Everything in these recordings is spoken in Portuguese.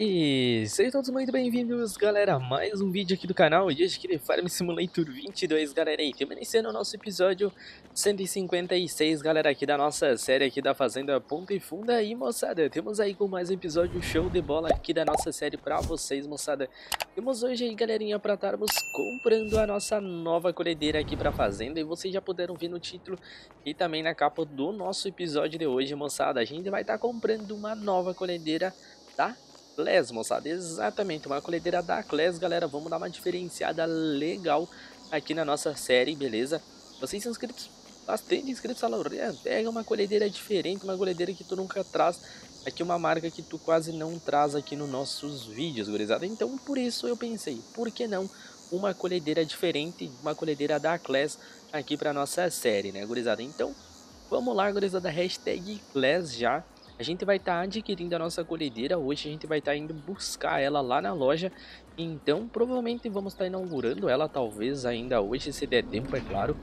E sejam todos muito bem-vindos, galera, a mais um vídeo aqui do canal. E hoje aqui de Farming Simulator 22, galera, e também iniciando o nosso episódio 156, galera, aqui da nossa série aqui da Fazenda Ponta e Funda. E moçada, temos aí com mais um episódio show de bola aqui da nossa série pra vocês, moçada. Temos hoje aí, galerinha, pra estarmos comprando a nossa nova colhedeira aqui pra Fazenda. E vocês já puderam ver no título e também na capa do nosso episódio de hoje, moçada. A gente vai estar comprando uma nova colhedeira, tá? Claas, moçada, exatamente, uma colhedeira da Claas, galera. Vamos dar uma diferenciada legal aqui na nossa série, beleza? Vocês são inscritos, bastante inscritos, pega uma colhedeira diferente, uma colhedeira que tu nunca traz, aqui uma marca que tu quase não traz aqui nos nossos vídeos, gurizada. Então, por isso eu pensei, por que não uma colhedeira diferente, uma colhedeira da Claas aqui pra nossa série, né, gurizada? Então, vamos lá, gurizada, hashtag Claas já. A gente vai estar adquirindo a nossa colhedeira, hoje a gente vai estar indo buscar ela lá na loja. Então provavelmente vamos estar inaugurando ela, talvez ainda hoje, se der tempo, é claro.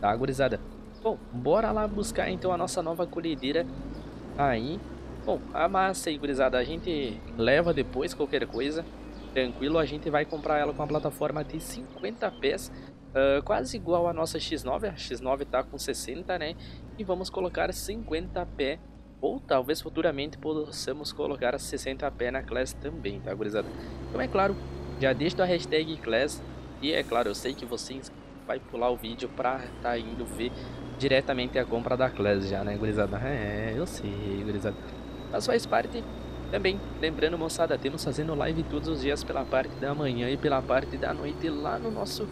Tá, gurizada? Bom, bora lá buscar então a nossa nova colhedeira aí. Bom, amassa aí, gurizada, a gente leva depois qualquer coisa, tranquilo. A gente vai comprar ela com a plataforma de 50 pés. Quase igual a nossa X9, a X9 tá com 60, né? E vamos colocar 50 pés. Ou talvez futuramente possamos colocar 60 pés na Claas também, tá, gurizada? Então é claro, já deixa a hashtag Claas. E é claro, eu sei que vocês vai pular o vídeo pra tá indo ver diretamente a compra da Claas já, né, gurizada? É, eu sei, gurizada. Mas faz parte também. Lembrando, moçada, temos fazendo live todos os dias pela parte da manhã e pela parte da noite lá no nosso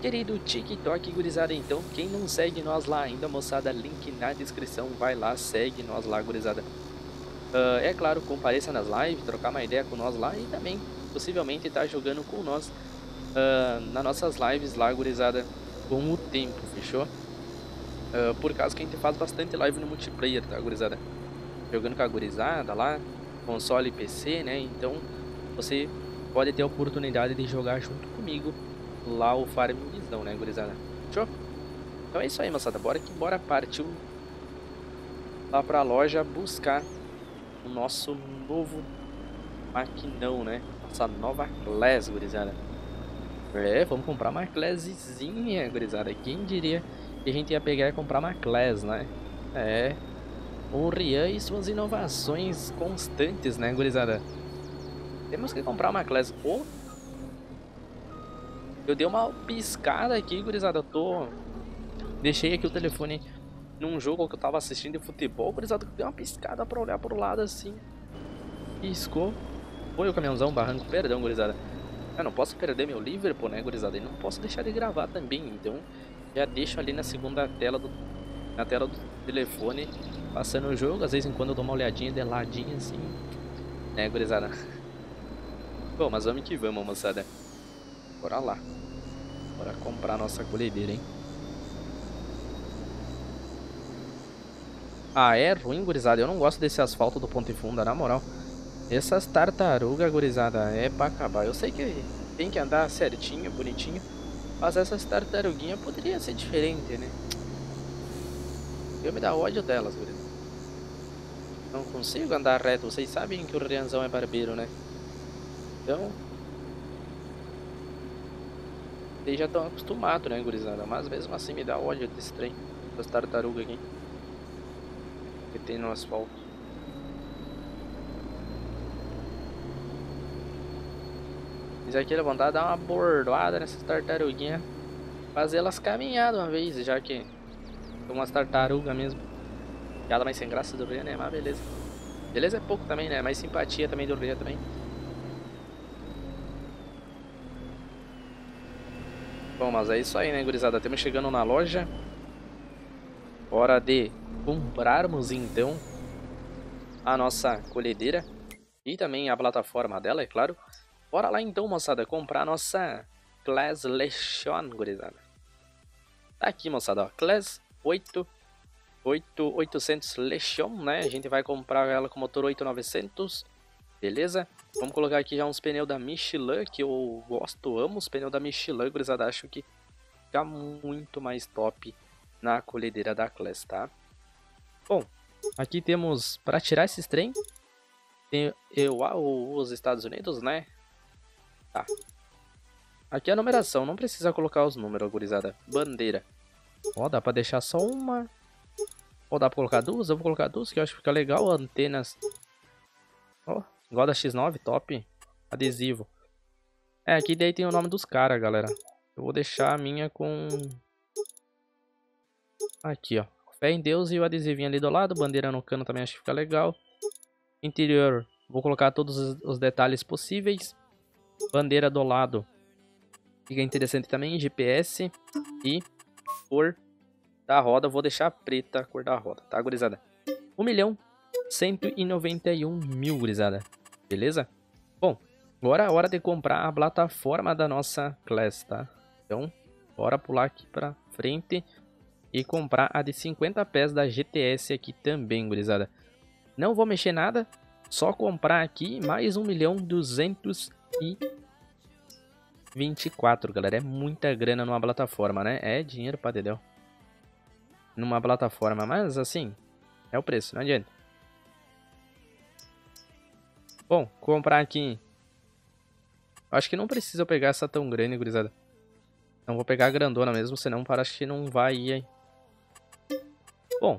querido TikTok, gurizada. Então quem não segue nós lá ainda, moçada, link na descrição, vai lá, segue nós lá, gurizada. É claro, compareça nas lives, trocar uma ideia com nós lá e também possivelmente estar jogando com nós nas nossas lives lá, gurizada, com o tempo, fechou? Por causa que a gente faz bastante live no multiplayer, tá, gurizada? Jogando com a gurizada lá, console e PC, né? Então você pode ter a oportunidade de jogar junto comigo lá o farmzão, né, gurizada? Show? Então é isso aí, moçada, bora que bora, partiu lá pra loja buscar o nosso novo maquinão, né? Nossa nova Claas, gurizada. É, vamos comprar uma Claaszinha, gurizada. Quem diria que a gente ia pegar e comprar uma Claas, né? É, o Rian e suas inovações constantes, né, gurizada? Temos que comprar uma Claas. Ou eu dei uma piscada aqui, gurizada, eu tô... Deixei aqui o telefone num jogo que eu tava assistindo de futebol, gurizada, eu dei uma piscada pra olhar pro lado assim. Piscou. Foi o caminhãozão, barranco, perdão, gurizada. Eu não posso perder meu Liverpool, né, gurizada, e não posso deixar de gravar também, então já deixo ali na segunda tela, na tela do telefone, passando o jogo. Às vezes em quando eu dou uma olhadinha de ladinho assim, né, gurizada. Bom, mas vamos que vamos, moçada. Bora lá. Bora comprar nossa colhedeira, hein? Ah, é ruim, gurizada. Eu não gosto desse asfalto do Ponta e Funda, na moral. Essas tartarugas, gurizada, é pra acabar. Eu sei que tem que andar certinho, bonitinho, mas essas tartaruguinhas poderiam ser diferentes, né? Eu me dá ódio delas, gurizada. Não consigo andar reto. Vocês sabem que o Reanzão é barbeiro, né? Então... já estão acostumados, né, gurizada? Mas mesmo assim me dá ódio desse trem, das tartarugas aqui que tem no asfalto. Mas aqui ele vai dar uma bordoada nessas tartaruguinhas, fazer elas caminhar de uma vez, já que são umas tartarugas mesmo. Piada mais sem graça do Rio, né? Mas beleza. Beleza é pouco também, né? Mais simpatia também do Rio também. Bom, mas é isso aí, né, gurizada? Estamos chegando na loja. Hora de comprarmos, então, a nossa colhedeira. E também a plataforma dela, é claro. Bora lá, então, moçada, comprar a nossa Claas Lexion, gurizada. Tá aqui, moçada, ó. Claas 800 Lexion, né? A gente vai comprar ela com motor 8900. Beleza? Vamos colocar aqui já uns pneus da Michelin, que eu gosto, amo os pneus da Michelin, gurizada. Acho que fica muito mais top na colhedeira da Claas, tá? Bom, aqui temos, para tirar esses trem, Tem os Estados Unidos, né? Tá. Aqui é a numeração, não precisa colocar os números, gurizada. Bandeira. Ó, dá pra deixar só uma. Ó, dá pra colocar duas? Eu vou colocar duas, que eu acho que fica legal. Antenas. Ó, igual da X9, top. Adesivo. É, aqui daí tem o nome dos caras, galera. Eu vou deixar a minha com... Aqui, ó. Fé em Deus e o adesivinho ali do lado. Bandeira no cano também acho que fica legal. Interior. Vou colocar todos os detalhes possíveis. Bandeira do lado. Fica interessante também. GPS e cor da roda. Vou deixar preta a cor da roda, tá, gurizada? 1.191.000, gurizada. Beleza? Bom, agora é a hora de comprar a plataforma da nossa classe, tá? Então, bora pular aqui pra frente e comprar a de 50 pés da GTS aqui também, gurizada. Não vou mexer nada, só comprar aqui mais 1.224.000, galera. É muita grana numa plataforma, né? É dinheiro pra dedéu numa plataforma, mas assim, é o preço, não adianta. Bom, comprar aqui. Acho que não precisa eu pegar essa tão grande, gurizada. Então vou pegar a grandona mesmo, senão acho que não vai ir aí. Bom,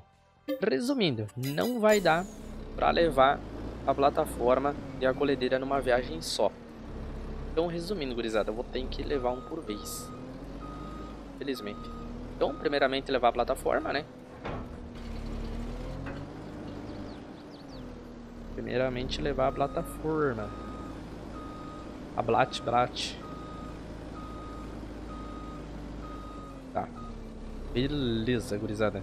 resumindo, não vai dar pra levar a plataforma e a colhedeira numa viagem só. Então, resumindo, gurizada, eu vou ter que levar um por vez. Felizmente. Então, primeiramente levar a plataforma, né? Primeiramente levar a plataforma. A Blat. Tá. Beleza, gurizada.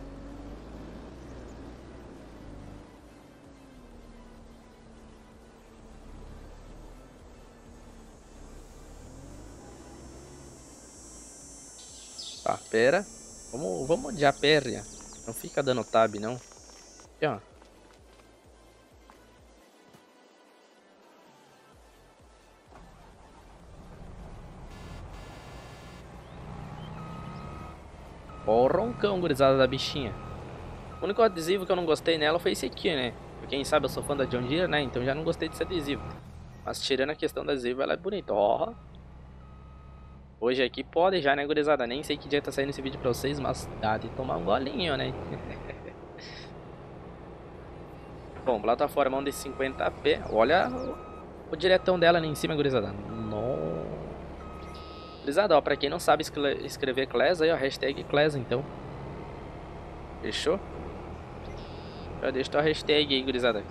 Tá, pera. Vamos de aperreia. Não fica dando tab, não. Aqui, ó. Ó o roncão, gurizada, da bichinha. O único adesivo que eu não gostei nela foi esse aqui, né? Quem sabe eu sou fã da John Deere, né? Então já não gostei desse adesivo. Mas tirando a questão do adesivo, ela é bonita. Ó. Hoje aqui pode já, né, gurizada? Nem sei que dia tá saindo esse vídeo pra vocês, mas dá de tomar um golinho, né? Bom, plataforma de 50 pés. Olha o diretão dela ali em cima, gurizada. Nossa. Ó, pra quem não sabe escrever Claas, aí ó, hashtag Claas, então. Fechou? Já deixa tua hashtag aí, gurizada.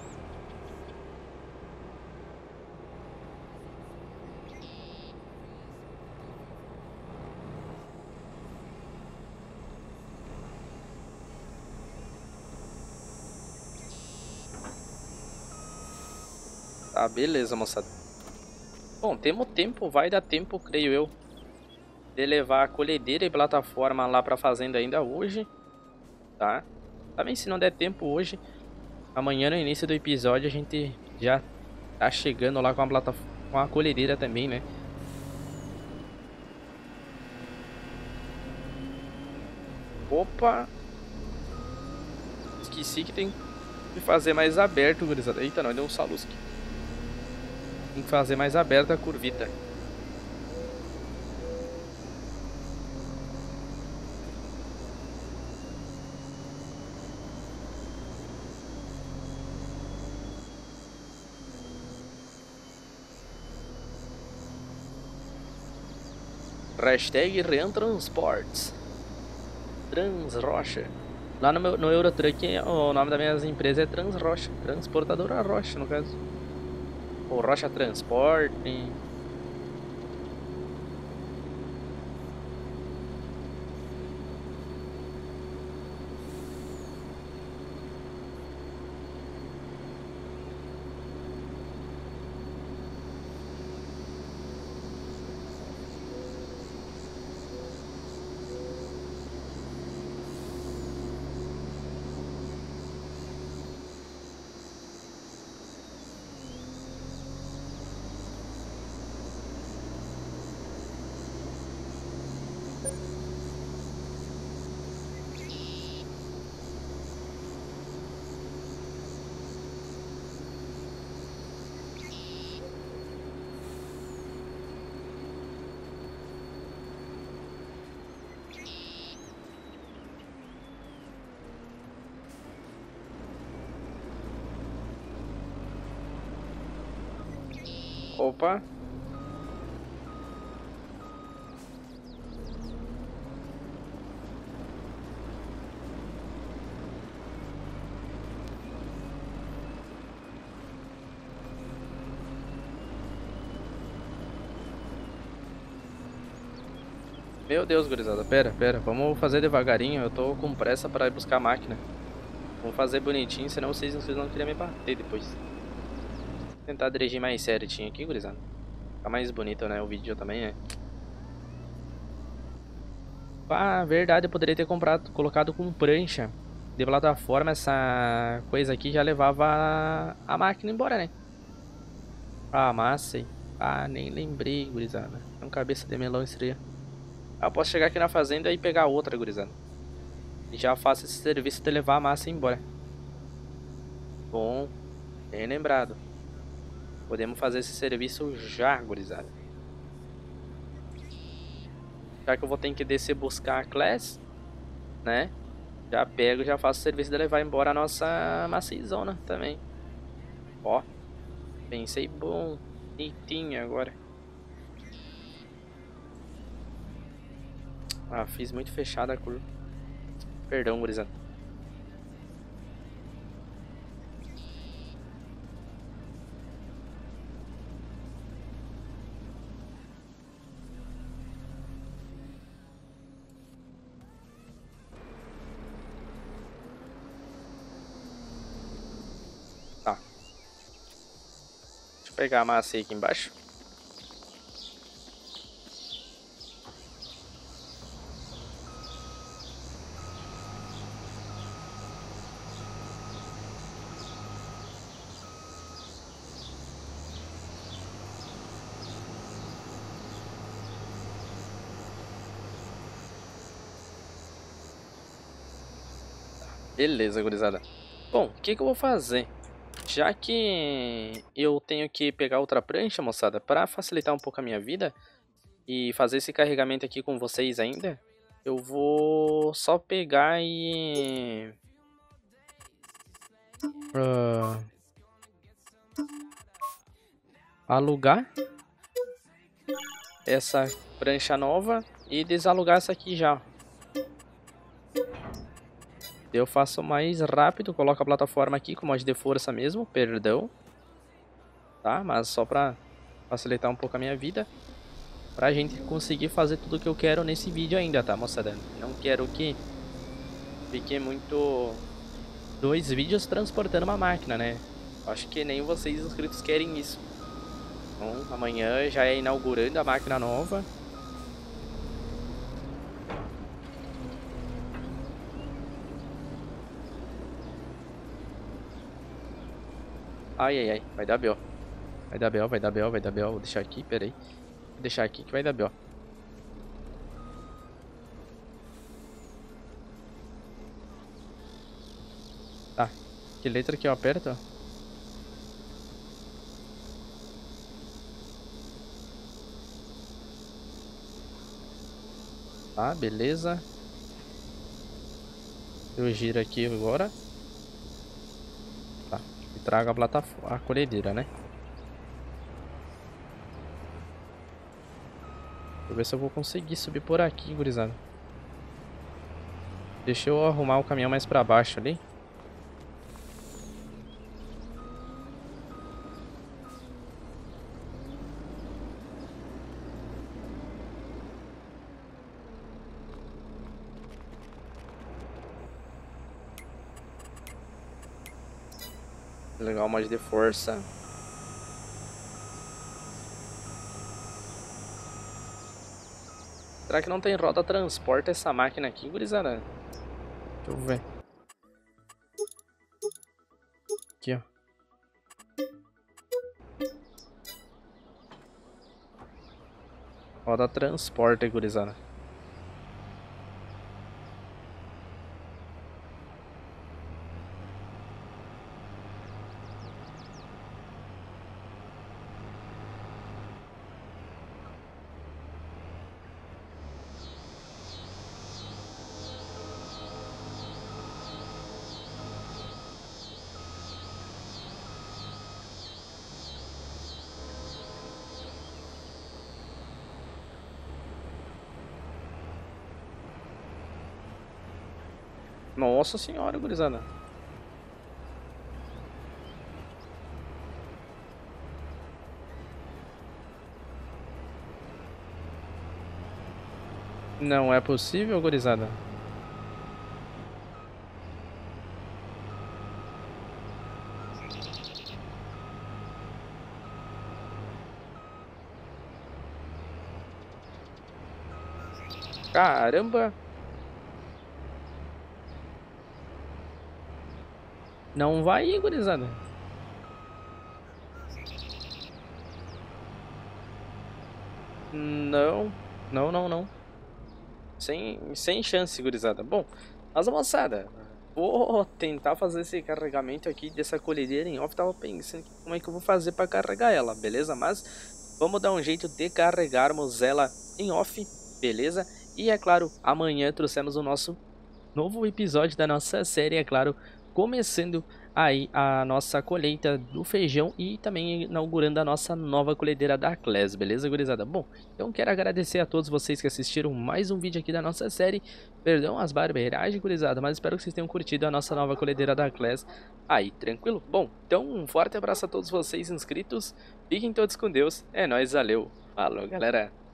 Tá, beleza, moçada. Bom, temos tempo, vai dar tempo, creio eu, de levar a colhedeira e plataforma lá pra fazenda ainda hoje, tá? Também se não der tempo hoje, amanhã no início do episódio a gente já tá chegando lá com a colhedeira também, né? Opa! Esqueci que tem que fazer mais aberto, gurizada. Eita, não, deu um salusque. Tem que fazer mais aberta a curvita. Hashtag REANTransports. Trans Rocha. Lá no Eurotruck o nome da minha empresa é Trans Rocha. Transportadora Rocha, no caso. Ou Rocha Transporte. Opa. Meu Deus, gurizada, pera, vamos fazer devagarinho, eu tô com pressa pra ir buscar a máquina. Vou fazer bonitinho, senão vocês não queriam me bater depois. Vou tentar dirigir mais certinho aqui, gurizada. Fica mais bonito, né, o vídeo também, né? Ah, verdade, eu poderia ter comprado, colocado com prancha. De plataforma, essa coisa aqui já levava a máquina embora, né? Ah, massa, hein? Ah, nem lembrei, gurizada. É um cabeça de melão estreia. Eu posso chegar aqui na fazenda e pegar outra, gurizada. E já faço esse serviço de levar a massa embora. Bom, bem lembrado. Podemos fazer esse serviço já, gurizada. Já que eu vou ter que descer buscar a Claas, né? Já pego e já faço o serviço de levar embora a nossa macizona também. Ó, pensei bonitinho agora. Ah, fiz muito fechada a curva. Perdão, gurizada. Tá. Deixa eu pegar a massa aí aqui embaixo. Beleza, gurizada. Bom, o que que eu vou fazer? Já que eu tenho que pegar outra prancha, moçada, para facilitar um pouco a minha vida e fazer esse carregamento aqui com vocês ainda, eu vou só pegar e... alugar essa prancha nova e desalugar essa aqui já. Eu faço mais rápido, coloco a plataforma aqui com mod de força mesmo, perdão. Tá, mas só pra facilitar um pouco a minha vida. Pra gente conseguir fazer tudo que eu quero nesse vídeo ainda, tá, moçada? Não quero que fique muito... dois vídeos transportando uma máquina, né? Acho que nem vocês inscritos querem isso. Então, amanhã já é inaugurando a máquina nova. Ai, ai, ai, vai dar B.O. Vai dar B.O, vai dar B.O, vai dar B.O. Vou deixar aqui, peraí. Vou deixar aqui que vai dar B.O. Tá, que letra que eu aperto? Tá, beleza. Eu giro aqui agora. Traga a plataforma, a colhedeira, né? Deixa eu ver se eu vou conseguir subir por aqui, gurizada. Deixa eu arrumar o caminhão mais pra baixo ali. Legal, mod de força. Será que não tem roda transporta essa máquina aqui, gurizada? Deixa eu ver. Aqui, ó. Roda transporta, gurizada. Nossa senhora, gurizada. Não é possível, gurizada. Caramba! Não vai ir, gurizada. Não, não, não, não. Sem chance, gurizada. Bom, mas moçada, vou tentar fazer esse carregamento aqui dessa colhedeira em off. Tava pensando como é que eu vou fazer para carregar ela, beleza? Mas vamos dar um jeito de carregarmos ela em off, beleza? E é claro, amanhã trouxemos o nosso novo episódio da nossa série, é claro, começando aí a nossa colheita do feijão e também inaugurando a nossa nova colhedeira da Claas, beleza, gurizada? Bom, então quero agradecer a todos vocês que assistiram mais um vídeo aqui da nossa série. Perdão as barbeiragens, gurizada, mas espero que vocês tenham curtido a nossa nova colhedeira da Claas aí, tranquilo? Bom, então um forte abraço a todos vocês inscritos, fiquem todos com Deus, é nóis, valeu, falou galera!